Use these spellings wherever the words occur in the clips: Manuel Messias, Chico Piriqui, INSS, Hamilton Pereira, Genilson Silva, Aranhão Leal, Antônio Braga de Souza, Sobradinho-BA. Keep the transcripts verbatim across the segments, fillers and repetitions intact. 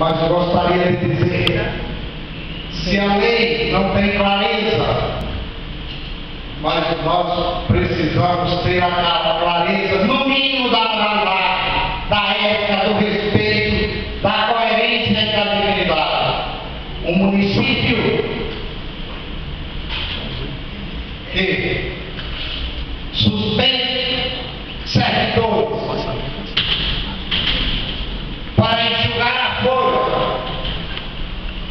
mas gostaria de dizer, se a lei não tem clareza, mas nós precisamos ter a clareza, no mínimo, da trabalho, da ética, do respeito, da coerência e da dignidade. O município que suspende servidores para enxugar a folha,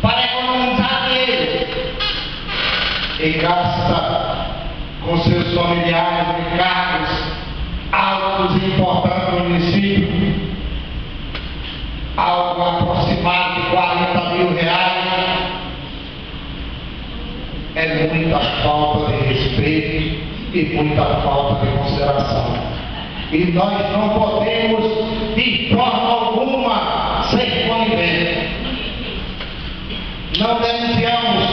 para economizar dinheiro, e gasta com seus familiares de cargos altos e importantes do município, algo aproximado de quarenta mil reais, é muita falta de respeito e muita falta de consideração. E nós não podemos, de forma alguma, ser coniventes. Não denunciamos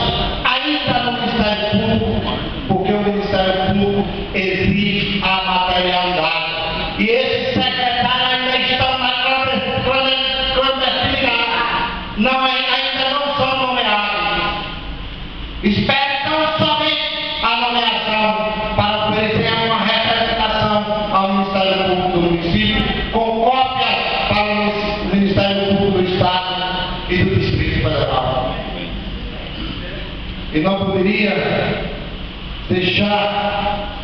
ainda no Ministério Público, porque o Ministério Público exige a materialidade. E esses secretários ainda estão na clandestinidade, não, ainda não são nomeados. Espero tão somente a nomeação para oferecer uma representação ao Ministério Público do município, com cópia para o Ministério Público do Estado e do Distrito Federal. E não poderia deixar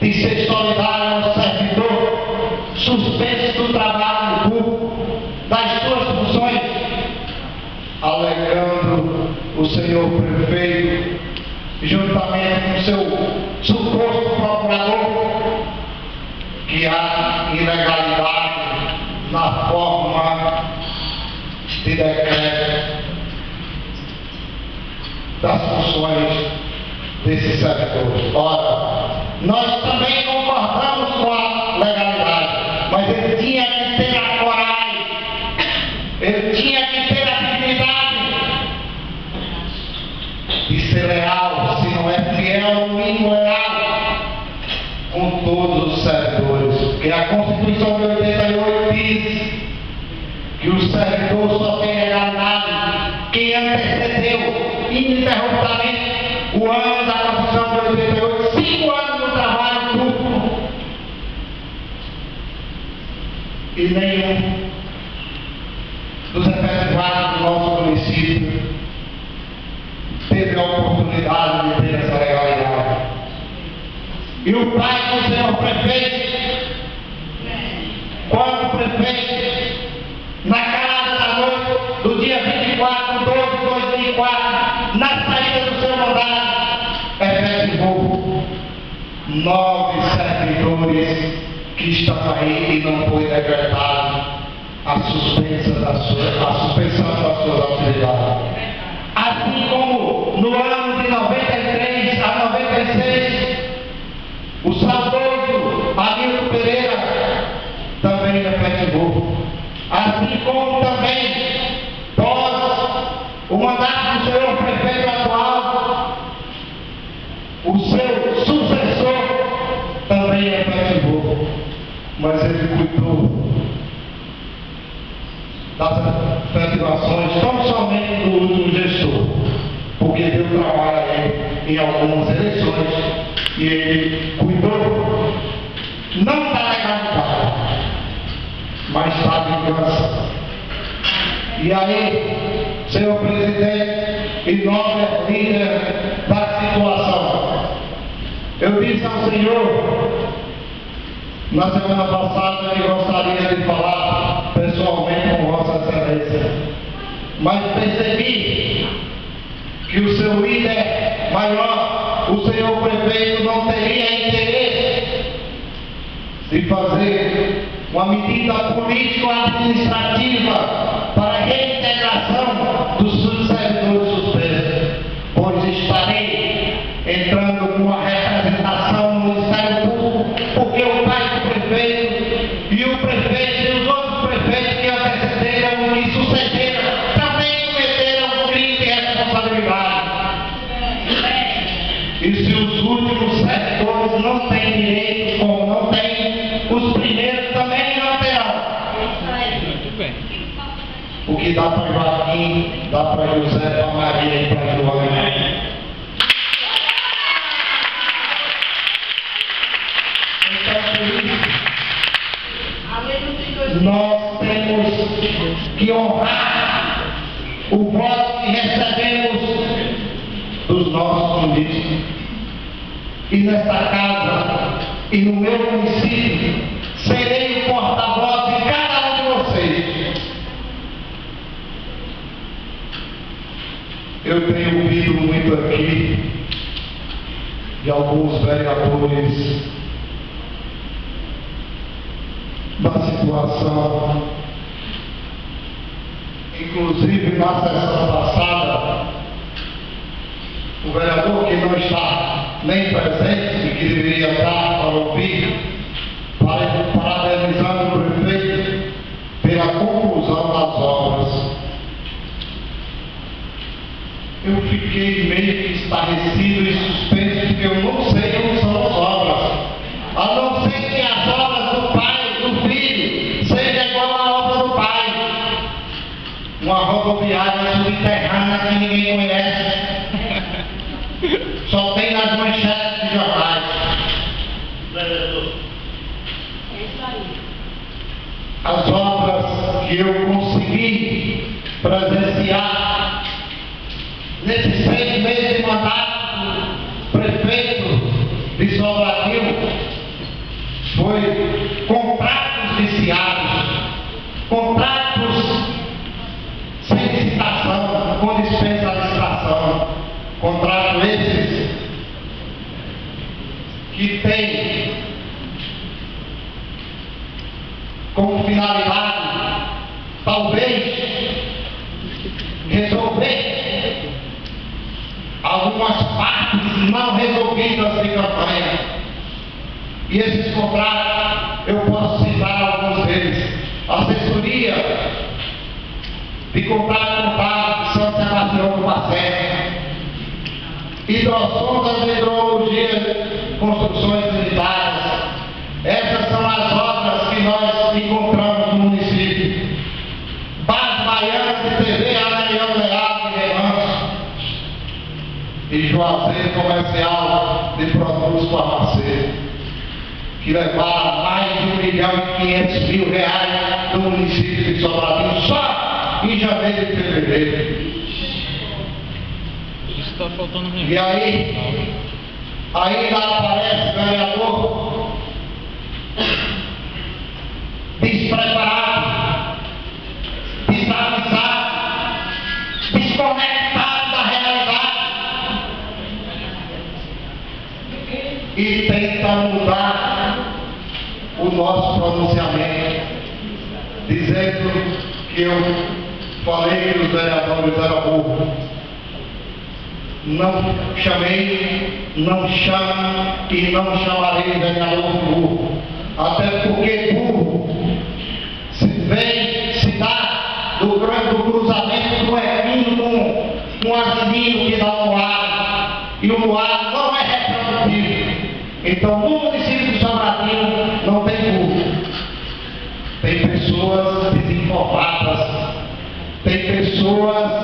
de ser solidário ao servidor suspenso do trabalho público, das suas funções, alegando o senhor prefeito, juntamente com seu suposto procurador, que há ilegalidade na forma de decreto das funções desses servidores. Ora, nós também concordamos com a legalidade, mas ele tinha que ter a coragem, ele tinha que ter a dignidade de ser leal, se não é fiel, o mínimo leal com todos os servidores. Porque a Constituição de oitenta e oito diz que o servidor só tem legalidade quem antecedeu ininterruptamente o ano da Constituição de oitenta e oito, cinco anos do trabalho público, e nenhum dos efetivados do nosso município teve a oportunidade de ter essa legalidade. E o pai do senhor prefeito, quando o prefeito, na casa da noite do dia vinte e quatro de dois de dois mil e quatro, na saída do seu mandato, efetivou nove servidores que estavam aí e não foi decretado a suspensão da sua, a suspensão das suas atividades. Assim como no ano de noventa e três a noventa e seis, o saudoso Hamilton Pereira também efetivou. Assim como também pós o mandato do senhor prefeito atual, o seu sucessor também efetivou, mas ele cuidou das efetivações tão somente do último gestor, porque deu trabalho aí em algumas eleições e ele cuidou não da legalidade, mas da vingança. E aí, senhor presidente, e nós é líder da situação. Eu disse ao senhor, na semana passada, que gostaria de falar pessoalmente com Vossa Excelência, mas percebi que o seu líder maior, o senhor prefeito, não teria interesse de fazer uma medida político-administrativa para a reintegração dos servidores suspensos, pois estarei entrando com a representação no Ministério Público, porque o pai do prefeito e o prefeito e os outros prefeitos que antecederam e sucederam também cometeram crime de responsabilidade. E se os últimos servidores não têm direito, como não têm, os primeiros também não terão. O que Henrique, dá para Joaquim, dá para José, para Maria e para Joana. Nós temos que honrar o voto que recebemos dos nossos políticos. E nesta casa e no meu município serei o porta-voz de cada um de vocês. Eu tenho ouvido muito aqui de alguns vereadores da situação, inclusive na sessão passada, o vereador que não está nem presente, que deveria estar para ouvir, parabenizando o prefeito pela conclusão das obras. Eu fiquei meio que estarrecido e suspenso, porque eu não sei como são as obras, a não ser que as obras do pai do filho seja igual à obra do pai. Uma rodoviária subterrânea que ninguém conhece, só tem nas manchetes de jornais. As obras que eu consegui presenciar nesses seis meses de mandato prefeito de Sobradinho foi contratos viciados, contratos sem licitação, com dispensa à licitação, contratos esses que tem como finalidade talvez resolver algumas partes não resolvidas de campanha. E esses contratos, eu posso citar alguns deles. Assessoria de contrato contábil de São Sebastião do Passé, hidroação das hidrologias, construções sanitárias. Essas são as obras que nós encontramos no município. Base Baiana de T V, Aranhão Leal de Remanso e Juazeiro Comercial de Produtos Farmacêuticos, que levaram mais de um milhão e quinhentos mil reais do município de Sobradinho só em janeiro e fevereiro. Isso está faltando mesmo. E aí, ainda aparece o vereador despreparado, desavisado, desconectado da realidade e tenta mudar o nosso pronunciamento, dizendo que eu falei que os vereadores eram burros. Não chamei, não chamo e não chamarei vereador burro, até porque burro se vem, se dá do grande cruzamento do erminho com um assinino que dá um ar, e o ar não é reprodutivo. Então, no município de Sobradinho não tem culpa. Tem pessoas desinformadas, tem pessoas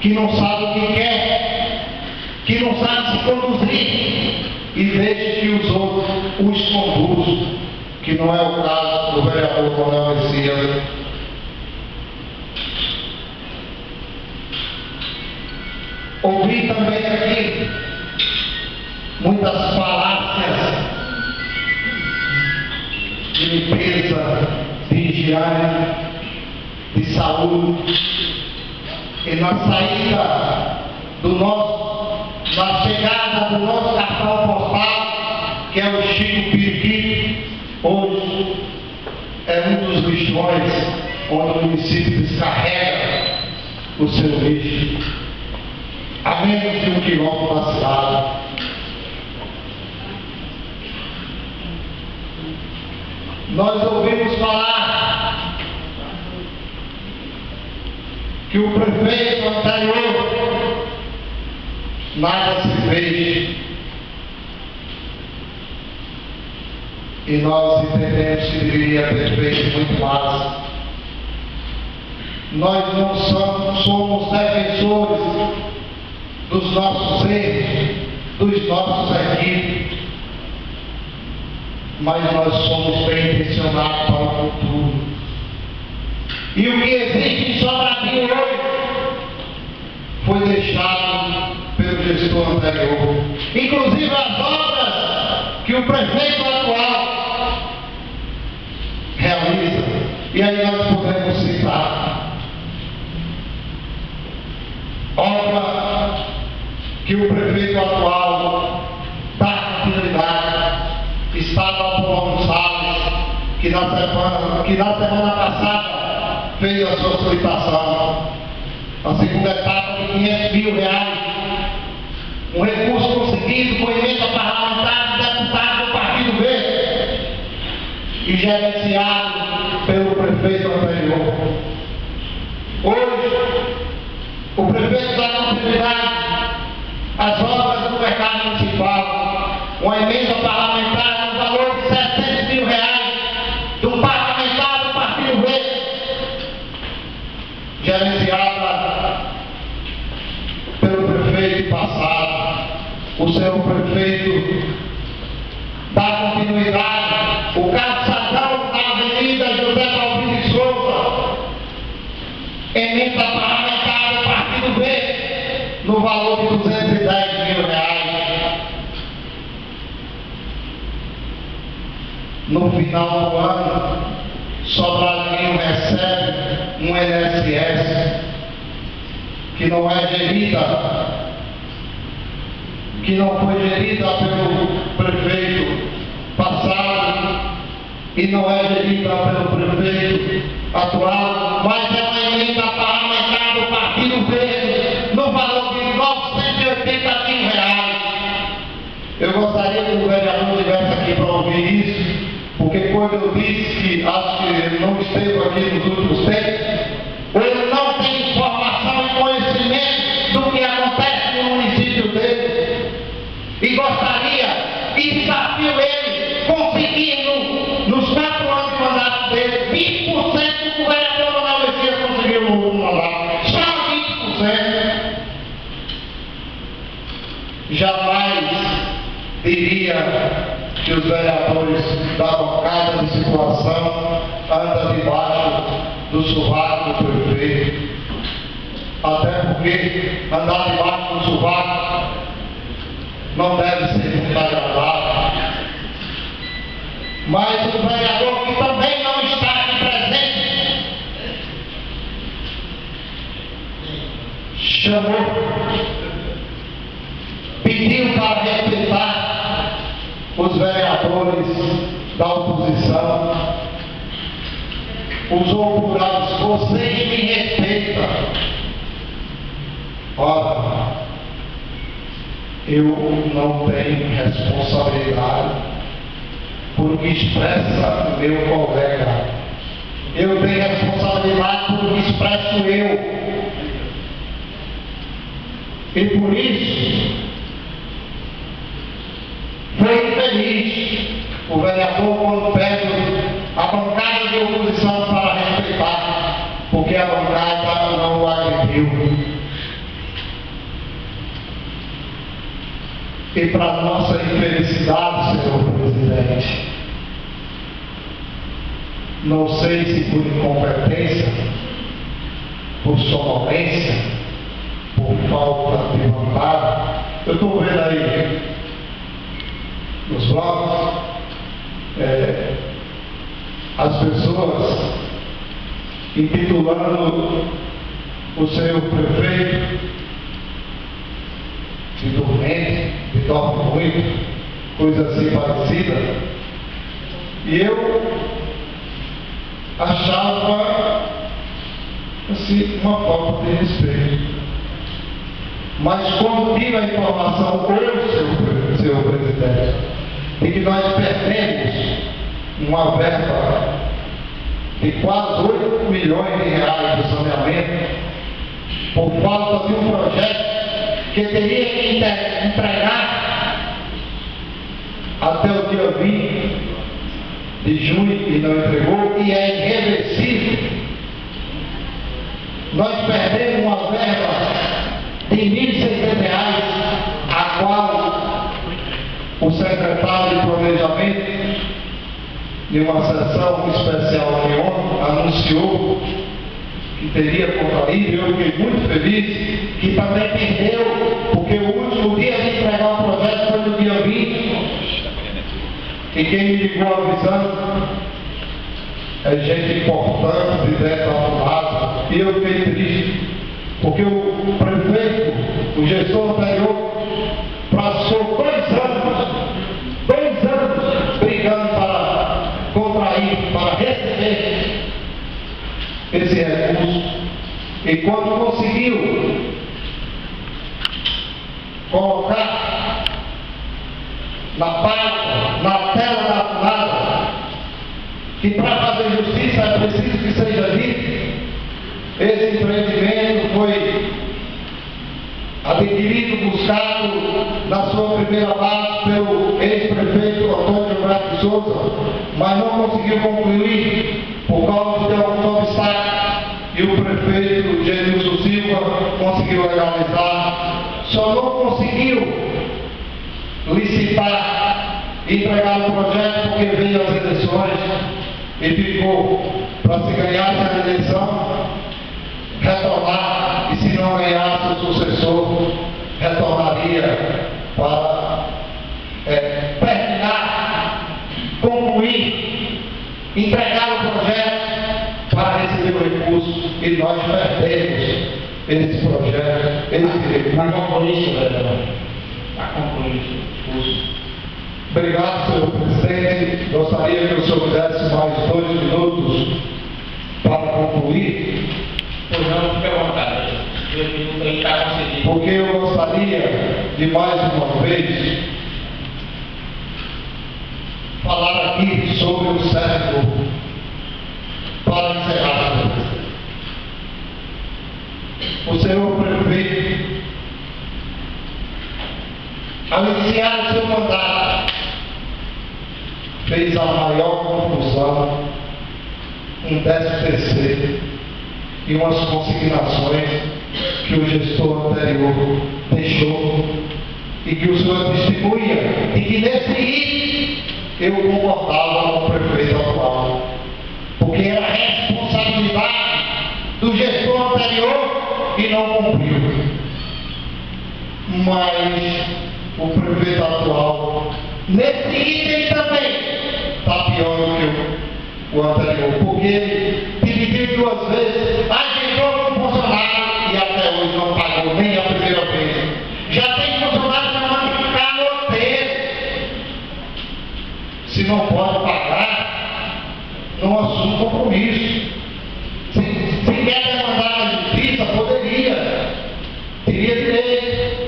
que não sabem o que quer, que não sabem se conduzir e deixam que os outros os conduzam, que não é o caso do vereador Coronel Messias. Ouvi também aqui muitas falácias de limpeza, de higiene, de saúde. E na saída do nosso, na chegada do nosso cartão postal, que é o Chico Piriqui, hoje é um dos lixões onde o município descarrega o seu lixo, a menos de um quilômetro da cidade. Nós ouvimos falar que o prefeito anterior nada se fez. E nós entendemos que deveria ter feito muito mais. Nós não somos, somos defensores dos nossos erros, dos nossos equipes, mas nós somos bem intencionados para o futuro. E o que existe em Sobradinho hoje foi deixado pelo gestor anterior. Inclusive as obras que o prefeito atual realiza. E aí nós podemos citar obra que o prefeito atual dá continuidade, estava por Gonçalves, que na semana, que na semana passada fez a sua solicitação, a segunda etapa de quinhentos mil reais, um recurso conseguido com emenda parlamentar de deputado do Partido Verde e gerenciado pelo prefeito anterior. Hoje, o prefeito dá continuidade às obras do mercado municipal, uma emenda parlamentar no valor de setecentos mil reais do parlamentar do Partido Verde, gerenciada pelo prefeito passado. O seu prefeito dá continuidade, o calçadão da Avenida José Paulo de Souza, emenda parlamentar do Partido Verde, no valor de duzentos e dez mil reais. No final do ano, Sobradinho recebe um I N S S que não é gerida, que não foi gerida pelo prefeito passado e não é gerida pelo prefeito atual, mas é uma emenda parlamentar do Partido Verde no valor de novecentos e oitenta mil reais. Eu gostaria que o vereador estivesse aqui para ouvir isso, porque quando eu disse que acho que ele não esteve aqui nos últimos tempos, ele não tem informação e conhecimento do que acontece no município dele. E gostaria, e desafio ele, conseguindo, nos quatro anos de mandato dele, vinte por cento do que o vereador Manuel Messias conseguiu no mandato. Só vinte por cento. Jamais diria que os vereadores da bancada de situação andam debaixo do sovaco do prefeito. Até porque andar debaixo do sovaco não deve ser muito agradável. Mas o vereador que também não está aqui presente chamou, pediu para respeitar os vereadores da oposição, usou por alto, vocês me respeitam. Ora, eu não tenho responsabilidade por que expressa meu colega. Eu tenho responsabilidade por que expresso eu. E por isso, foi feliz o vereador quando pede a bancada de oposição para respeitar, porque a bancada não o agrediu. E para nossa infelicidade, senhor presidente, não sei se por incompetência, por sonolência, por falta de vontade, eu estou vendo aí nos blocos é, as pessoas intitulando o senhor prefeito de dormente, de dorme muito, coisa assim parecida. E eu achava assim uma falta de respeito. Mas como tive a informação hoje, senhor presidente, de que nós perdemos uma verba de quase oito milhões de reais de saneamento por falta de um projeto que teria que entregar até o dia vinte de junho e não entregou, e é irreversível. nós perdemos uma verba de mil e seiscentos reais, a qual o secretário de Planejamento, em uma sessão especial de ontem, anunciou que teria contraído. Eu fiquei muito feliz, que também perdeu, porque o último dia de entregar o projeto foi no dia vinte. E quem me ligou avisando é gente importante, direto ao lado. E eu fiquei triste, porque o prefeito, o gestor anterior, passou dois anos, dois anos, brigando para contrair, para receber esse recurso. E quando conseguiu colocar na página, na tela da nada, que para fazer justiça é preciso que seja dito, esse empreendimento foi adquirido, buscado na sua primeira fase pelo ex-prefeito Antônio Braga de Souza, mas não conseguiu concluir por causa de alguns obstáculos, e o prefeito Genilson Silva conseguiu legalizar. Só não conseguiu licitar e entregar o projeto porque veio as eleições e ficou para, se ganhar essa eleição, retornar, e se não ganhasse o sucessor, retornaria para é, terminar, concluir, entregar o projeto para receber o recurso, e nós perdemos esse projeto, esse recurso. Mas concluir isso, vereador. Está concluído o curso. Obrigado, senhor presidente. Gostaria que o senhor desse mais dois minutos para concluir. Pois não, fique à vontade. Porque eu gostaria de mais uma vez falar aqui sobre o século para encerrar. O senhor prefeito, ao iniciar o seu mandato, fez a maior confusão, um décimo terceiro e umas consignações que o gestor anterior deixou, e que o senhor distribuía, e que nesse item eu concordava com o prefeito atual, porque era a responsabilidade do gestor anterior e não cumpriu. Mas o prefeito atual, nesse item também, está pior do que o anterior, porque ele dividiu duas vezes, ajeitou com o funcionário e até hoje não pagou nem a primeira vez. Já tem funcionário que não vai ficar no tempo. Se não pode pagar, não assuma compromisso. Se, se quer demandar a justiça, poderia. Teria direito.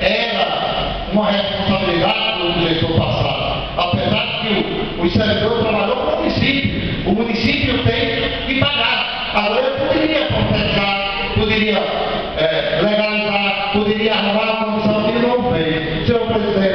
Era uma responsabilidade do gestor passado, apesar que o, o servidor trabalhou com o município, o município tem que pagar. Agora eu poderia protestar, poderia é, legalizar, poderia arrumar a condição que não fez. Senhor presidente,